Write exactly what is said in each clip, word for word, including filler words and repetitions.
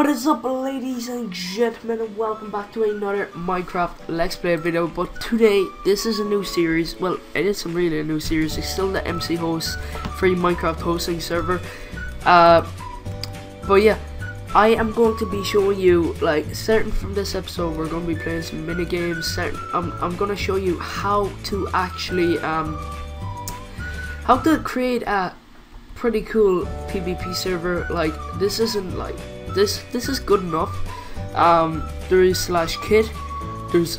What is up, ladies and gentlemen, and welcome back to another Minecraft Let's Play video. But today this is a new series. Well, it is really a new series. It's still the M C Host free Minecraft hosting server, uh, but yeah, I am going to be showing you, like, starting from this episode, we're going to be playing some mini games. Certain, um, I'm going to show you how to actually um, how to create a pretty cool PvP server. Like, this isn't like this this is good enough. Um there is slash kit, there's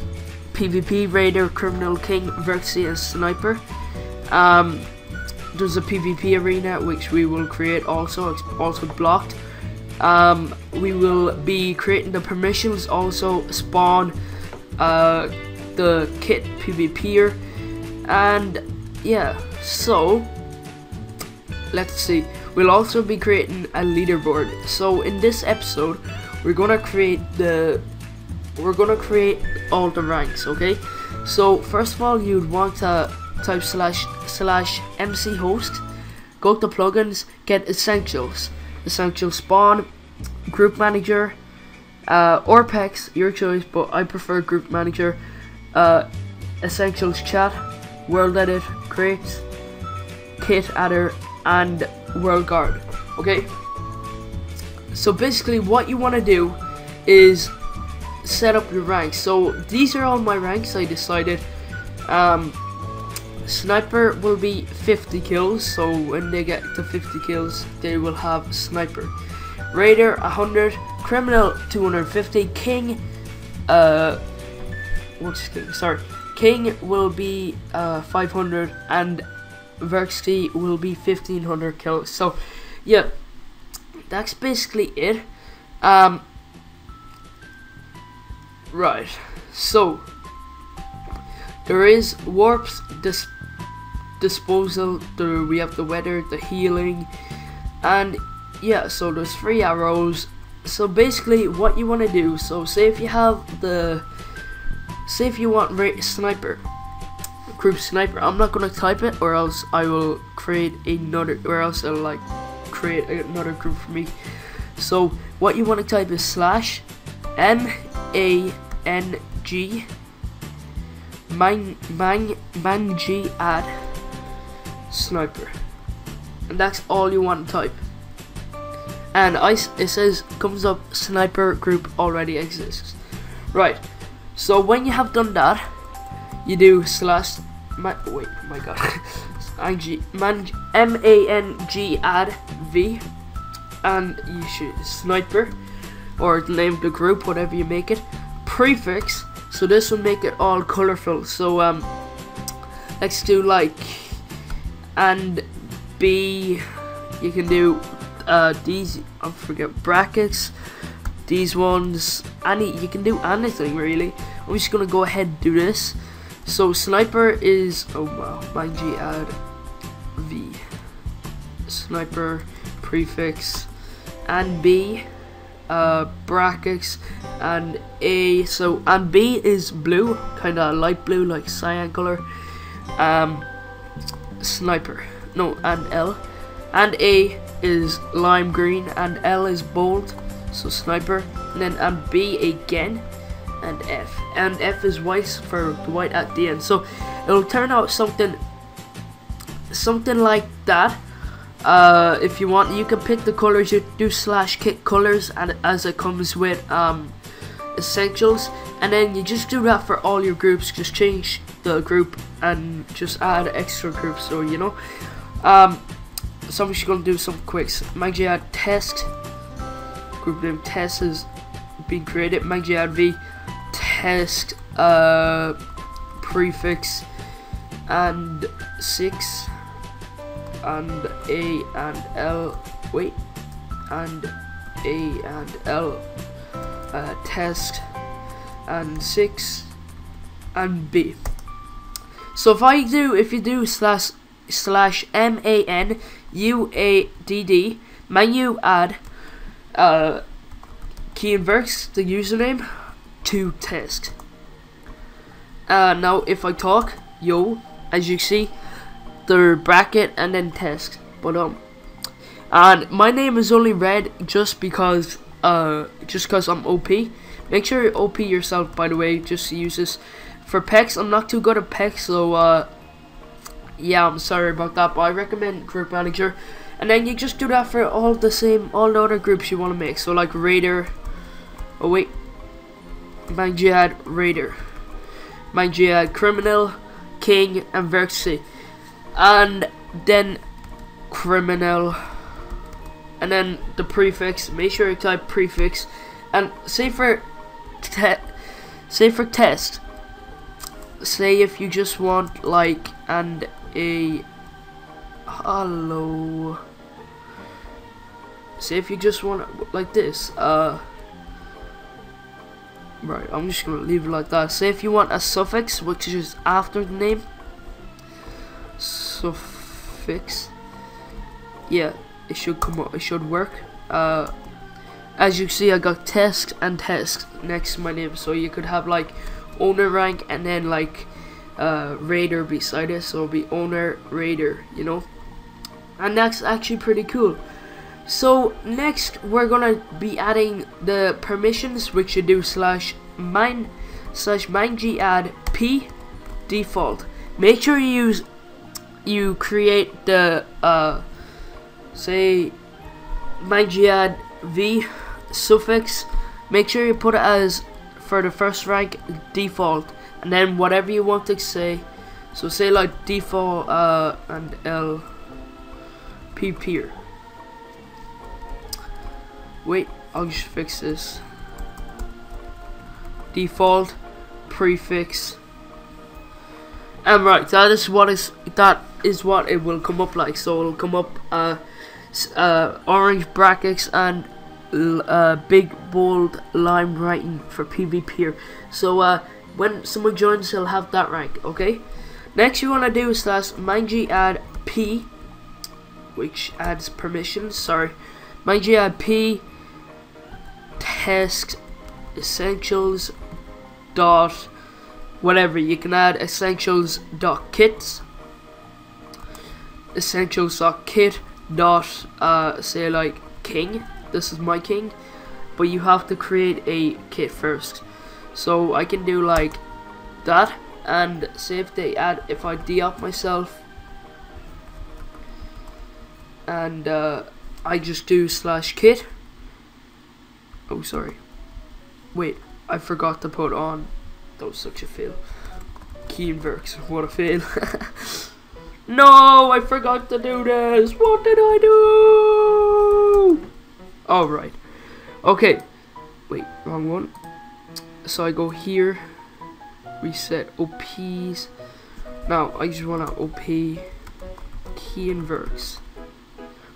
PvP Raider, Criminal King, Verxia and Sniper. Um there's a PvP arena which we will create also. It's also blocked. Um we will be creating the permissions, also spawn, uh the kit PvPer, and yeah, so let's see. We'll also be creating a leaderboard. So in this episode, we're gonna create the we're gonna create all the ranks. Okay, so first of all, you'd want to type slash slash M C Host, go to plugins, get Essentials, Essential Spawn, Group Manager, uh, or PEX, your choice, but I prefer Group Manager. Uh, Essentials Chat, World Edit, Crates, Kit Adder, and World Guard. Okay, so basically what you want to do is set up your ranks. So these are all my ranks. I decided um, Sniper will be fifty kills, so when they get to fifty kills they will have Sniper, Raider one hundred, Criminal two hundred fifty, King uh, what's King? Sorry, King will be uh, five hundred, and Verxia will be fifteen hundred kills. So yeah, that's basically it. Um, right, so there is warps, dis disposal, there we have the weather, the healing, and yeah, so there's three arrows. So basically what you want to do, so say if you have the say if you want Sniper, Group Sniper, I'm not gonna type it, or else I will create another, or else I'll like create another group for me. So what you want to type is slash M A N G Mang Mang Mang G Ad Sniper, and that's all you want to type. And I it says comes up Sniper group already exists. Right. So when you have done that, you do slash. My, wait, my god. M A N G A D V, and you should Sniper, or name the group, whatever you make it. Prefix, so this will make it all colorful. So um, let's do like, and B. You can do uh these. I forget brackets. These ones. Any you can do anything really. I'm just gonna go ahead and do this. So Sniper is, oh wow, my G add V, Sniper prefix and B, uh, brackets and A. So and B is blue, kind of light blue, like cyan color. Um, Sniper, no, and L, and A is lime green, and L is bold. So Sniper, and then and B again. And F, and F is white for the white at the end, so it'll turn out something something like that. Uh, if you want, you can pick the colors. You do slash kit colors, and as it comes with um, Essentials, and then you just do that for all your groups. Just change the group and just add extra groups, or you know. Um, so I'm just gonna do some quicks. Maggi add test, group name test is being created. Maggi add V, test, uh, prefix and six and A and L, wait, and A and L, uh, test and six and B. So if I do, if you do slash slash M A N U A D D menu add uh, CianVerx, the username, to test. Uh, now if I talk, yo, as you see, the bracket and then test. But um, and my name is only red just because uh, just because I'm O P. Make sure you O P yourself, by the way, just to use this. For PEX, I'm not too good at PEX, so uh, yeah, I'm sorry about that, but I recommend Group Manager. And then you just do that for all the same, all the other groups you want to make. So like Raider, oh wait, Bang Jihad, Raider, Bang Jihad, Criminal, King, and Verxia. And then Criminal, and then the prefix. Make sure you type prefix, and say for te say for test. Say if you just want like and a hello. Say if you just want like this. Uh, right. I'm just gonna leave it like that. Say if you want a suffix, which is after the name. Suffix. Yeah, it should come up, it should work. Uh, as you see, I got test and test next to my name, so you could have like owner rank and then like uh, Raider beside it, so it'll be owner Raider, you know. And that's actually pretty cool. So next we're gonna be adding the permissions, which you do slash mine slash mine g add p default. Make sure you use you create the uh say my jihad v suffix. Make sure you put it as for the first rank default, and then whatever you want to say, so say like default uh and l p peer. Wait, I'll just fix this. Default prefix, and right, that is what is that is what it will come up like. So it'll come up uh Uh, orange brackets and uh, big bold line writing for PvPer. So uh, when someone joins, they'll have that rank. Okay. Next, you want to do is slash mine g add p, which adds permissions. Sorry, mine g add p test essentials dot whatever. You can add essentials dot kits, essentials dot kit. Dot uh say like king, this is my king, but you have to create a kit first. So I can do like that, and say if they add, if I de-op myself and uh I just do slash kit. Oh sorry, wait, I forgot to put on, that was such a fail. CianVerx, what a fail. No, I forgot to do this. What did I do? All right. Okay. Wait, wrong one. So I go here. Reset O Ps. Now I just wanna O P CianVerx.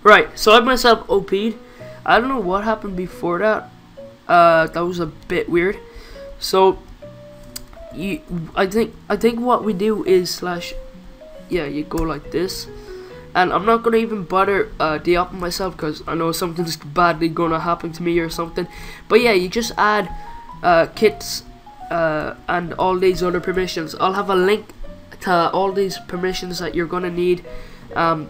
Right. So I myself O P'd. I don't know what happened before that. Uh, that was a bit weird. So you, I think, I think what we do is slash. Yeah, you go like this, and I'm not gonna even bother uh, de-opping myself because I know something's badly gonna happen to me or something. But yeah, you just add uh, kits uh, and all these other permissions. I'll have a link to all these permissions that you're gonna need um,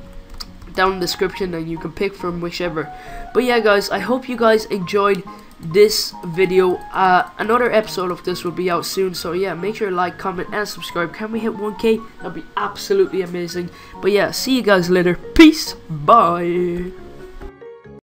down in the description, and you can pick from whichever. But yeah, guys, I hope you guys enjoyed this video. Uh another episode of this will be out soon, so yeah, make sure to like, comment, and subscribe. Can we hit one K? That'd be absolutely amazing. But yeah, see you guys later. Peace. Bye.